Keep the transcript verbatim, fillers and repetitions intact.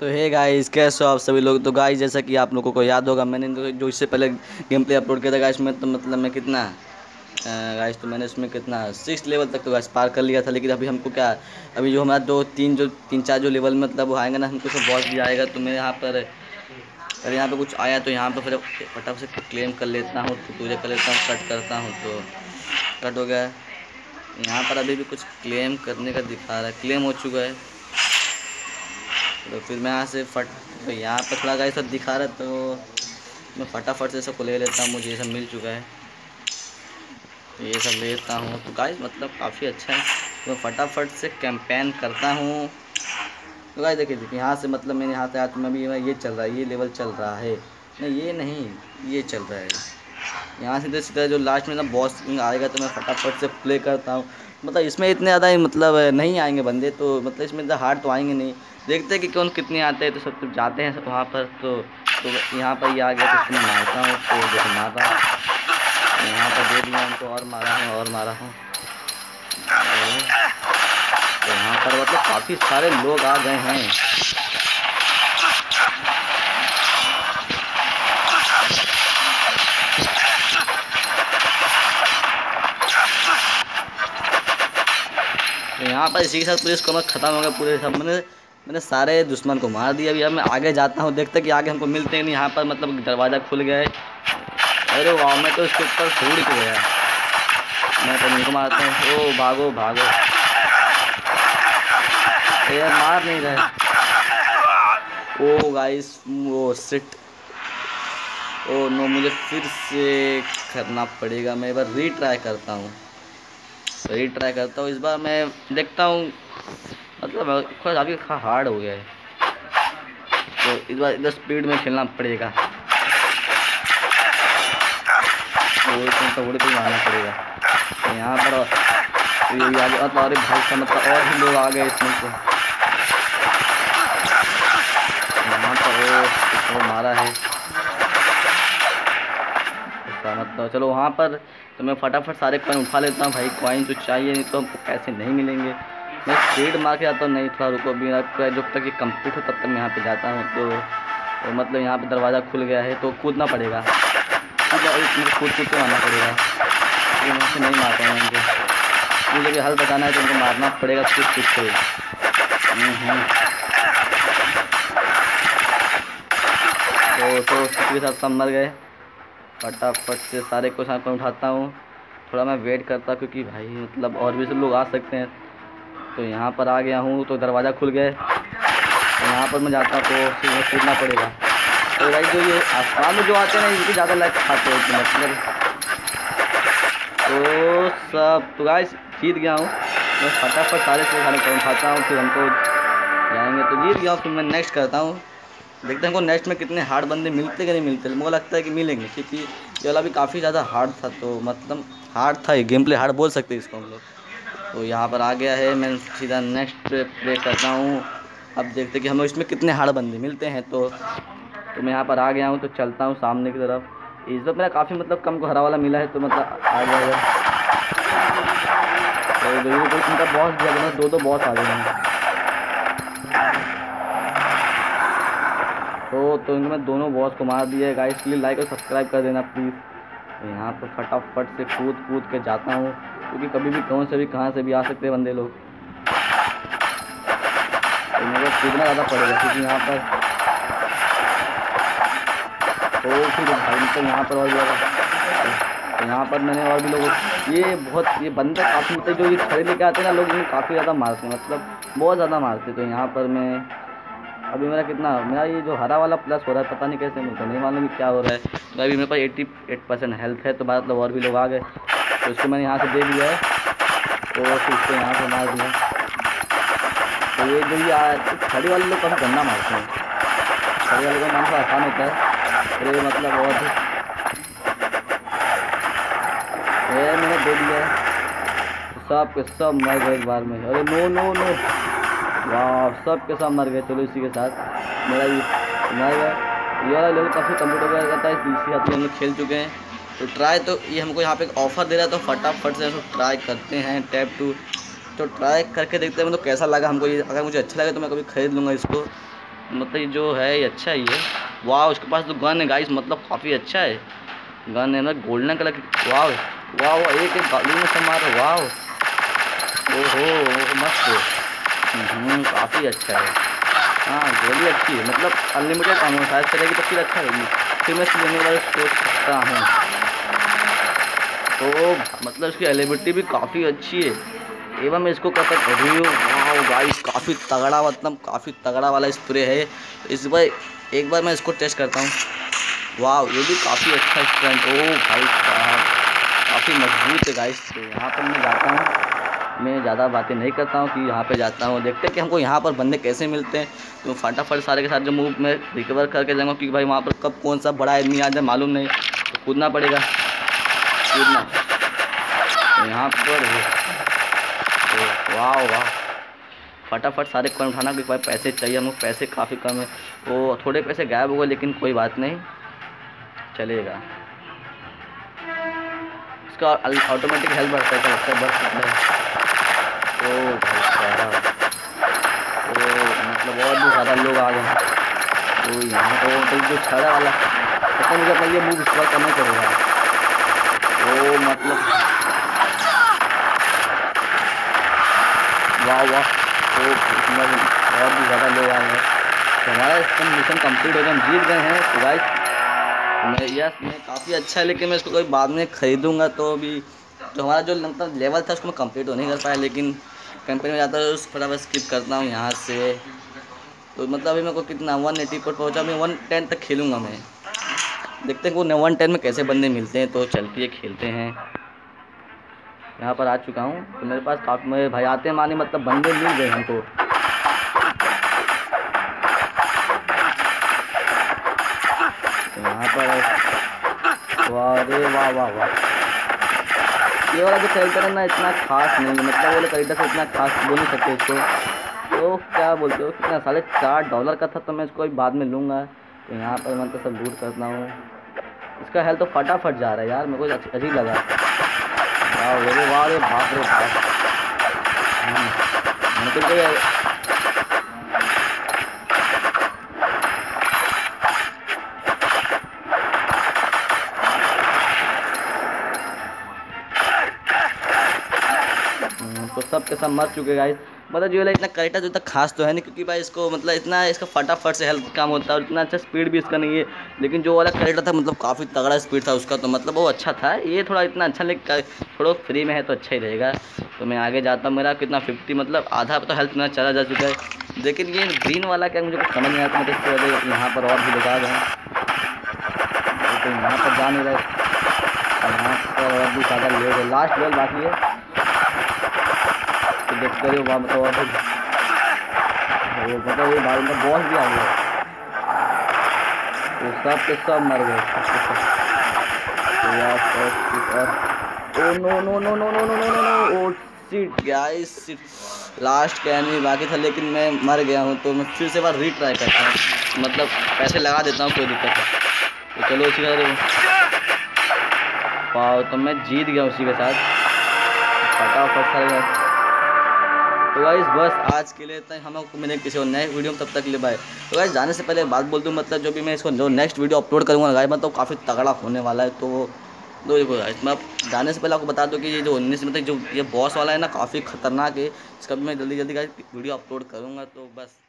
तो hey guys, कैसे हो आप सभी लोग। तो गाइस, जैसा कि आप लोगों को याद होगा, मैंने जो इससे पहले गेम प्ले अपलोड किया था गाइस में, तो मतलब मैं कितना गाइस तो मैंने उसमें कितना सिक्स लेवल तक तो गाइस पार कर लिया था। लेकिन अभी हमको क्या, अभी जो हमारा दो तीन जो तीन चार जो लेवल मतलब वो आएगा ना, हमको सब बॉस भी आएगा। तो मैं यहाँ पर अगर यहाँ पर कुछ आया तो यहाँ पर फिर फटाफट से क्लेम कर लेता हूँ, तो पूजा कर लेता हूँ, कट करता हूँ। तो कट हो गया। यहाँ पर अभी भी कुछ क्लेम करने का दिखा रहा है, क्लेम हो चुका है। तो फिर मैं यहाँ से फट तो यहाँ पर थोड़ा गाइस सब दिखा रहा है, तो मैं फटाफट से सबको ले लेता हूँ। मुझे ये सब मिल चुका है, ये सब लेता हूँ। तो गाइस मतलब काफ़ी अच्छा है, तो मैं फटाफट से कैंपेन करता हूँ। तो गाइस देखिए, देखिए यहाँ से मतलब मैंने यहाँ से आज में भी ये चल रहा है, ये लेवल चल रहा है, नहीं ये नहीं ये चल रहा है। यहाँ से तो सीधा जो लास्ट में ना बॉस आएगा, तो मैं फटाफट से प्ले करता हूँ। मतलब इसमें इतने ज़्यादा मतलब नहीं आएंगे बंदे, तो मतलब इसमें ज़्यादा हार्ड तो आएंगे नहीं। देखते हैं कि कौन कितने आते हैं। तो सब तो जाते हैं वहाँ पर, तो तो यहाँ पर ये आ गया, तो इसमें मारता हूँ, तो जैसे मारता हूँ यहाँ पर दे दिया उनको, और मारा हूँ और मारा हूँ। तो यहाँ पर मतलब काफ़ी सारे लोग आ गए हैं। यहाँ पर इसी के साथ पुलिस कॉर्नर ख़त्म हो गया। पूरे सब मैंने मैंने सारे दुश्मन को मार दिया। अभी अब मैं आगे जाता हूँ, देखते कि आगे हमको मिलते हैं नहीं। यहाँ पर मतलब दरवाज़ा खुल गया है। अरे वाह, मैं तो इसके ऊपर छोड़ के गया, मैं तो उनको मारता हूँ। ओ भागो भागो, यार मार नहीं रहे। Oh guys, oh shit, oh no, मुझे फिर से करना पड़ेगा। मैं एक बार रीट्राई करता हूँ, सही ट्राई करता हूँ इस बार। मैं देखता हूँ मतलब थोड़ा अभी हार्ड हो गया है, तो इस बार इधर स्पीड में खेलना पड़ेगा, थोड़ी तो आना पड़ेगा। तो यहाँ पर ये आगे मतलब अरे भाई का मतलब और भी लोग आ गए इसमें से। यहाँ पर वो मारा है मतलब, चलो वहाँ पर तो मैं फटाफट सारे कॉइन उठा लेता हूँ। भाई कॉइन तो चाहिए, नहीं तो हमको पैसे नहीं मिलेंगे। मैं स्पीड मार के जाता हूँ। नहीं थोड़ा रुको, बिना जब तक ये कंप्लीट हो तब तक मैं यहाँ पे जाता हूँ। तो, तो मतलब यहाँ पे दरवाज़ा खुल गया है, तो कूदना पड़ेगा, कूद कूद के मारना पड़ेगा। तो मुझसे नहीं मारता हूँ उनको, मुझे हल बताना है तो उनको मारना पड़ेगा कूद कूद के। तो उसके साथ सब मर गए। फटाफट से सारे को साथ में उठाता हूँ। थोड़ा मैं वेट करता हूँ, क्योंकि भाई मतलब और भी सब लोग आ सकते हैं। तो यहाँ पर आ गया हूँ, तो दरवाज़ा खुल गए। तो यहाँ पर मैं जाता हूँ, तो कूदना पड़ेगा। तो भाई जो ये आसमान में जो आते हैं इनकी ज़्यादा लाइक खाते हैं मतलब। तो सब तो गाइस जीत गया हूँ मैं। फटाफट सारे से सारे को उठाता हूँ, फिर हमको जाएँगे। तो जीत गया हूँ, फिर मैं नेक्स्ट करता हूँ। देखते हैं हमको नेक्स्ट में कितने हार्ड बंदे मिलते कि नहीं मिलते। मुझे लगता है कि मिलेंगे, क्योंकि ये वाला भी काफ़ी ज़्यादा हार्ड था। तो मतलब हार्ड था, ये गेम प्ले हार्ड बोल सकते हैं इसको हम लोग। तो यहाँ पर आ गया है, मैं सीधा नेक्स्ट पे प्ले करता हूँ। अब देखते कि हमें इसमें कितने हार्ड बंदे मिलते हैं। तो, तो मैं यहाँ पर आ गया हूँ, तो चलता हूँ सामने की तरफ। इस बार मेरा काफ़ी मतलब कम को हरा वाला मिला है, तो मतलब आ गया है। तो उनका बॉस दिया गया, दो दो बॉस आ गए हैं। तो तो इनमें मैं दोनों बॉस को मार दिया है। गाइस प्लीज़ लाइक और सब्सक्राइब कर देना प्लीज़। तो यहाँ पर फटाफट से कूद कूद के जाता हूँ, क्योंकि कभी भी कौन से भी कहाँ से भी आ सकते हैं बंदे लोग। तो मुझे कूदना ज़्यादा पड़ेगा, क्योंकि यहाँ पर तो फिर भाई तो यहाँ पर और तो यहाँ पर मैंने और भी लोग ये बहुत ये बंदा काफ़ी मतलब जो ये खड़े लेके आते हैं ना लोग, इन्हें काफ़ी ज़्यादा मारते हैं मतलब बहुत ज़्यादा मारते। तो यहाँ पर मैं अभी मेरा कितना मेरा ये जो हरा वाला प्लस हो रहा है, पता नहीं कैसे, मुझे नहीं मालूम क्या हो रहा है। तो अभी मेरे पास अट्ठासी परसेंट हेल्थ है। तो मतलब और भी लोग आ गए, तो इसको मैंने यहाँ से दे दिया है। तो फिर इसको यहाँ से मार दिया। तो ये जो ये खड़ी वाले लोग काफ़ी गंदा मारते हैं, खड़ी वाले का नाम से आसान होता है। ये मतलब और ये मैंने दे दिया है। सब के सब मर गए एक बार में। अरे नो नो नो, वाह, सब के साथ मर गए। चलो इसी के साथ मेरा ये मर गया। ये वाला लेवल काफ़ी कंफर्टेबल रहता है, इसी हाथ में हम लोग खेल चुके हैं। तो ट्राई तो ये हमको यहाँ पे एक ऑफ़र दे रहा था, फटाफट से इसको ट्राई करते हैं टैप टू। तो ट्राई करके देखते हैं मतलब कैसा लगा हमको ये। अगर मुझे अच्छा लगे तो मैं कभी खरीद लूँगा इसको। मतलब जो है ये अच्छा ही है। वाह, उसके पास तो गन है गाइस, मतलब काफ़ी अच्छा है। गन है ना, गोल्डन कलर की। वाह वाह, एक एक गाली में समार। वाह, ओहो मस्त, काफ़ी अच्छा है। हाँ, गोली अच्छी है, मतलब अनलिमिटेड अमाउंट चलेगी तो फिर अच्छा रहेगी, फिर मैं लेने वाले सोच सकता हूँ। तो मतलब इसकी एलिबिलिटी भी काफ़ी अच्छी है, एवं मैं इसको कहता हूँ रिव्यू। वाह गाइस, काफ़ी तगड़ा, मतलब काफ़ी तगड़ा वाला स्प्रे है। इस बार एक बार मैं इसको टेस्ट करता हूँ। वाह, ये भी काफ़ी अच्छा स्प्रे। ओ भाई साहब, काफ़ी मजबूत है गाइस। तो यहाँ पर मैं जाता हूँ, मैं ज़्यादा बातें नहीं करता हूँ कि यहाँ पे जाता हूँ, देखते हैं कि हमको यहाँ पर बंदे कैसे मिलते हैं। तो फटाफट सारे के साथ जो मूव मैं रिकवर करके जाऊँगा, क्योंकि भाई वहाँ पर कब कौन सा बड़ा आदमी आ जाए मालूम नहीं, तो कूदना पड़ेगा, कूदना। तो यहाँ पर तो वाह वाह, फटाफट सारे कॉइन उठाना, क्योंकि भाई पैसे चाहिए हमको, पैसे काफ़ी कम है। वो थोड़े पैसे गायब हो गए, लेकिन कोई बात नहीं, चलेगा। इसका ऑटोमेटिक हेल्प बढ़ता है, लगता है बढ़ सकता है। ओ भाई साहब, ओ मतलब और भी ज़्यादा लोग आ गए। तो यहाँ तो मतलब जो छड़ा वाला ऐसा, मुझे अपना ये मूव इस बार करना पड़ेगा। ओ मतलब वाह वाह, तो और भी ज़्यादा लोग आ गए। तो हमारा इसका मिशन कम्प्लीट हो गया, हम जीत गए हैं। तो गाइस मैं यस मैं काफ़ी अच्छा है, लेकिन मैं इसको कोई बाद में ख़रीदूंगा। तो अभी तो हमारा जो मतलब लेवल था उसको मैं कंप्लीट तो नहीं कर पाया, लेकिन कंपनी में जाता है उस फटाफट स्किप करता हूँ यहाँ से। तो मतलब अभी मेरे को कितना वन एटी पर पहुँचा, मैं वन टेन तक खेलूँगा। मैं देखते हैं वो वन टेन में कैसे बंदे मिलते हैं। तो चलती है, खेलते हैं। यहाँ पर आ चुका हूँ, तो मेरे पास काफ़ी मेरे भाई आते हैं माने, मतलब बंदे मिल गए हमको। वाह रे वाह वाह वाह, ये वाला जो कैरेक्टर है ना इतना खास नहीं है, मतलब वो कैरेक्टर से इतना खास बोल नहीं सकते इसको। तो क्या बोलते हो, कितना साढ़े चार डॉलर का था, तो मैं इसको बाद में लूँगा। तो यहाँ पर मतलब सब लूट करता हूँ। इसका हेल्थ तो फटाफट जा रहा है यार, मेरे को अजीब लगा। वाह रे वाह रे, भाग रे भाग, निकल गए। तो सब के सब मर चुके गाइस। मतलब जो है इतना करेक्टर जो इतना खास तो है नहीं, क्योंकि भाई इसको मतलब इतना इसका फटाफट से हेल्प काम होता है, और इतना अच्छा स्पीड भी इसका नहीं है। लेकिन जो वाला करेक्टर था मतलब काफ़ी तगड़ा स्पीड था उसका, तो मतलब वो अच्छा था। ये थोड़ा इतना अच्छा नहीं, थोड़ा फ्री में है तो अच्छा ही रहेगा। तो मैं आगे जाता हूँ। मेरा कितना फिफ्टी, मतलब आधा तो हेल्थ मेरा चला जा चुका है, लेकिन ये ग्रीन वाला क्या मुझे कुछ समझ नहीं आता। मतलब यहाँ पर और भी बेकार है, तो यहाँ पर जा नहीं रहा है, यहाँ पर और भी ज़्यादा लेट है, लास्ट लेवल बाकी है। देखते रहे वहाँ पर, मतलब ये भाई में बॉस भी आ गया, तो सब के सब मर गए। Oh no no no no no no no no oh shit guys, last can भी बाकी था, लेकिन मैं मर गया हूँ। तो मैं फिर से बार रीट्राई करता हूँ, मतलब पैसे लगा देता हूँ, कोई दिक्कत नहीं। तो चलो उसी का पाओ, तो मैं जीत गया उसी के साथ फटाफट सारे। तो गाइस बस आज के लिए तक, हमको मिलेंगे किसी और नए वीडियो में, तब तक के लिए बाय। तो गाइस जाने से पहले बात बोल दूँ, मतलब जो भी मैं इसको जो नेक्स्ट वीडियो अपलोड करूँगा गाइस, मतलब काफ़ी तगड़ा होने वाला है। तो तो देखो गाइस, मैं जाने से पहले आपको बता दूँ कि ये जो उन्नीस मतलब जो ये बॉस वाला है ना, काफ़ी खतरनाक है। इसका भी मैं जल्दी जल्दी गाइस वीडियो अपलोड करूँगा। तो बस।